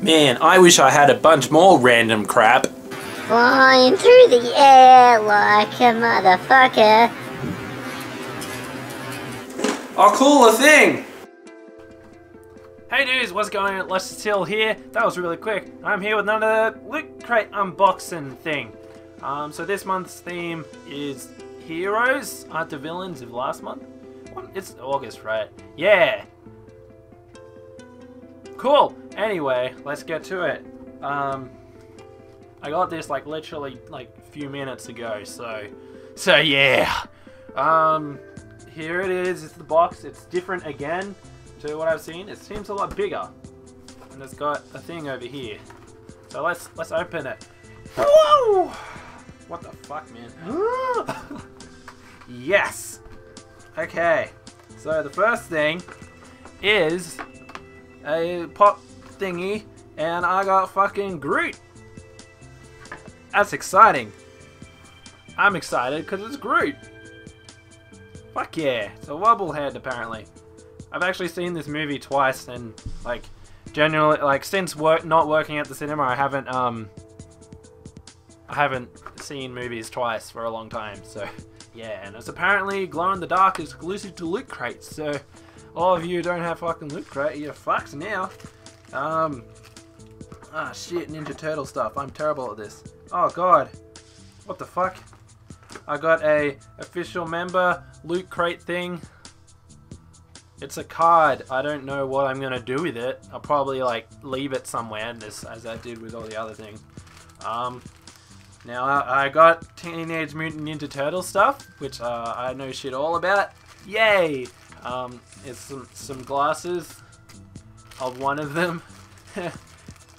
Man, I wish I had a bunch more random crap. Flying through the air like a motherfucker. I'll call a thing! Hey dudes, what's going on? LusciousSeaL here. That was really quick. I'm here with another Loot Crate unboxing thing. So this month's theme is heroes, aren't the villains of last month? What? It's August, right? Yeah! Cool! Anyway, let's get to it. I got this like literally like a few minutes ago, so yeah! Here it is, it's the box, it's different again to what I've seen. It seems a lot bigger. And it's got a thing over here. So let's open it. Whoa! What the fuck, man? Yes! Okay. So the first thing is a pop thingy, and I got fucking Groot. That's exciting. I'm excited because it's Groot. Fuck yeah, it's a wobblehead apparently. I've actually seen this movie twice and like, generally, like since not working at the cinema, I haven't seen movies twice for a long time, so yeah. And it's apparently glow in the dark exclusive to Loot Crate, so all of you don't have fucking Loot Crate, you're fucked now. Ah shit, Ninja Turtle stuff, I'm terrible at this. Oh god, what the fuck? I got a official member Loot Crate thing. It's a card. I don't know what I'm gonna do with it. I'll probably like leave it somewhere, and this as I did with all the other things. Now I got Teenage Mutant Ninja Turtle stuff, which I know shit all about. Yay! It's some glasses of one of them.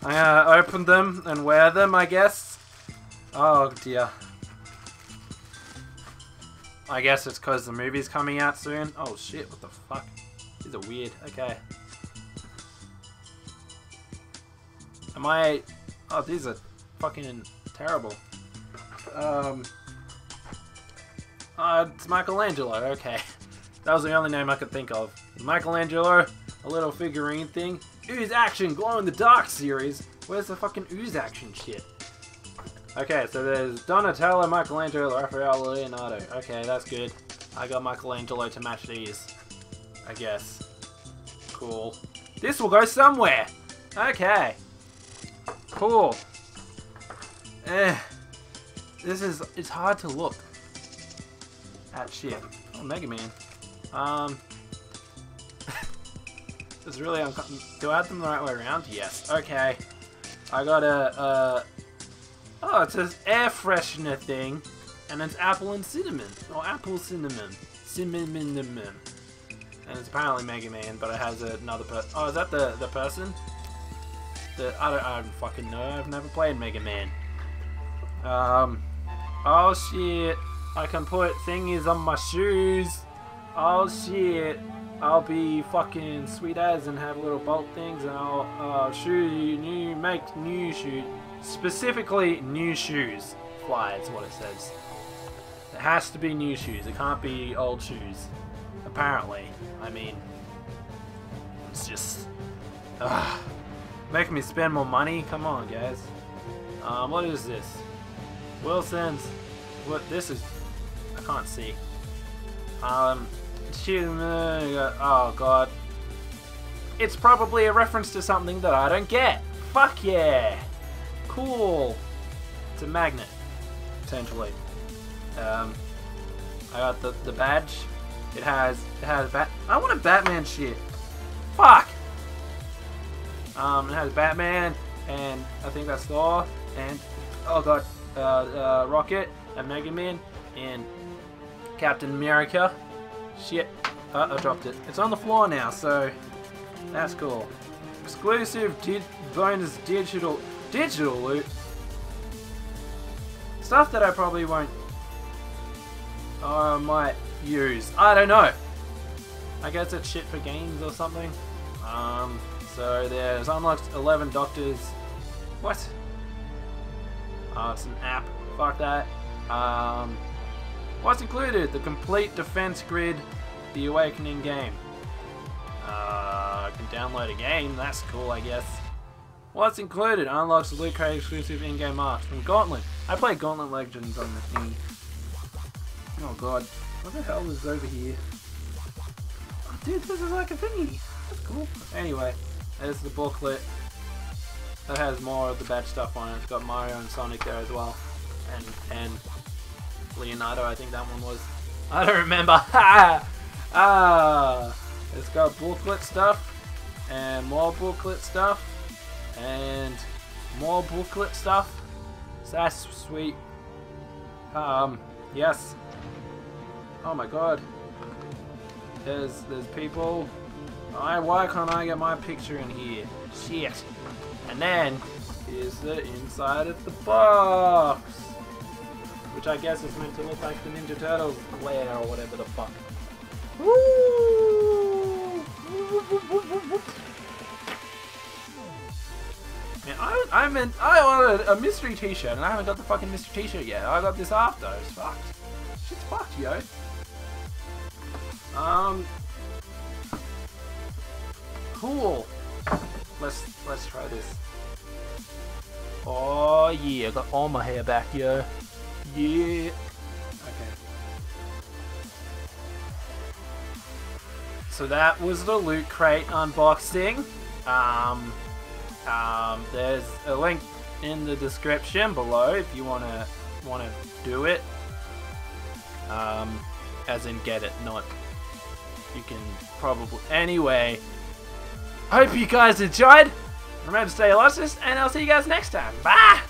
I open them and wear them, I guess. Oh dear. I guess it's because the movie's coming out soon. Oh shit, what the fuck? These are weird. Okay. Am I... Oh, these are fucking terrible. It's Michelangelo. Okay. That was the only name I could think of. Michelangelo, a little figurine thing. Ooze Action, glow in the dark series. Where's the fucking Ooze Action shit? Okay, so there's Donatello, Michelangelo, Raphael, Leonardo. Okay, that's good. I got Michelangelo to match these, I guess. Cool. This will go somewhere! Okay. Cool. It's hard to look at shit. Oh, Mega Man. It's really uncomfortable. Do I have them the right way around? Yes. Okay. I got a oh, it says air freshener thing, and it's apple and cinnamon, or apple cinnamon, and it's apparently Mega Man, but it has another person. Oh, is that the person? I don't fucking know. I've never played Mega Man. Oh shit! I can put thingies on my shoes. Oh shit! I'll be fucking sweet as and have little bolt things, and I'll make new shoes. Specifically, new shoes. Fly, it's what it says. It has to be new shoes. It can't be old shoes. Apparently. I mean... It's just... making me spend more money? Come on, guys. What is this? Wilson's... What? This is... I can't see. Oh, God. It's probably a reference to something that I don't get. Fuck yeah! Cool! It's a magnet, essentially. I got the badge. It has I want a Batman shit. Fuck! It has Batman, and I think that's Thor, and oh god, Rocket, and Mega Man, and Captain America. Shit. I dropped it. It's on the floor now, so that's cool. Exclusive bonus digital loot stuff that I probably won't or might use. I don't know. I guess it's shit for games or something. So there's unlocked 11 doctors. What? Oh, it's an app. Fuck that. What's included? The complete Defense Grid, the Awakening game. can download a game. That's cool, I guess. What's included? Unlocks the Loot Crate exclusive in-game arcs from Gauntlet. I play Gauntlet Legends on the thing. Oh god. What the hell is over here? Oh, dude, this is like a thingy. That's cool. Anyway, there's the booklet. That has more of the bad stuff on it. It's got Mario and Sonic there as well. And Leonardo, I think that one was. I don't remember. It's got booklet stuff. And more booklet stuff. And more booklet stuff. So that's sweet. Yes. Oh my god. There's people. Why can't I get my picture in here? Shit. And then here's the inside of the box, which I guess is meant to look like the Ninja Turtles lair or whatever the fuck. Woo! Man, I ordered a mystery t-shirt and I haven't got the fucking mystery t-shirt yet. I got this after. It's fucked. Shit's fucked, yo. Cool. Let's try this. Oh yeah, I got all my hair back, yo. Yeah. Okay. So that was the Loot Crate unboxing. There's a link in the description below if you wanna do it. As in get it, not you can probably anyway. Hope you guys enjoyed. Remember to stay Lucious, and I'll see you guys next time. Bye!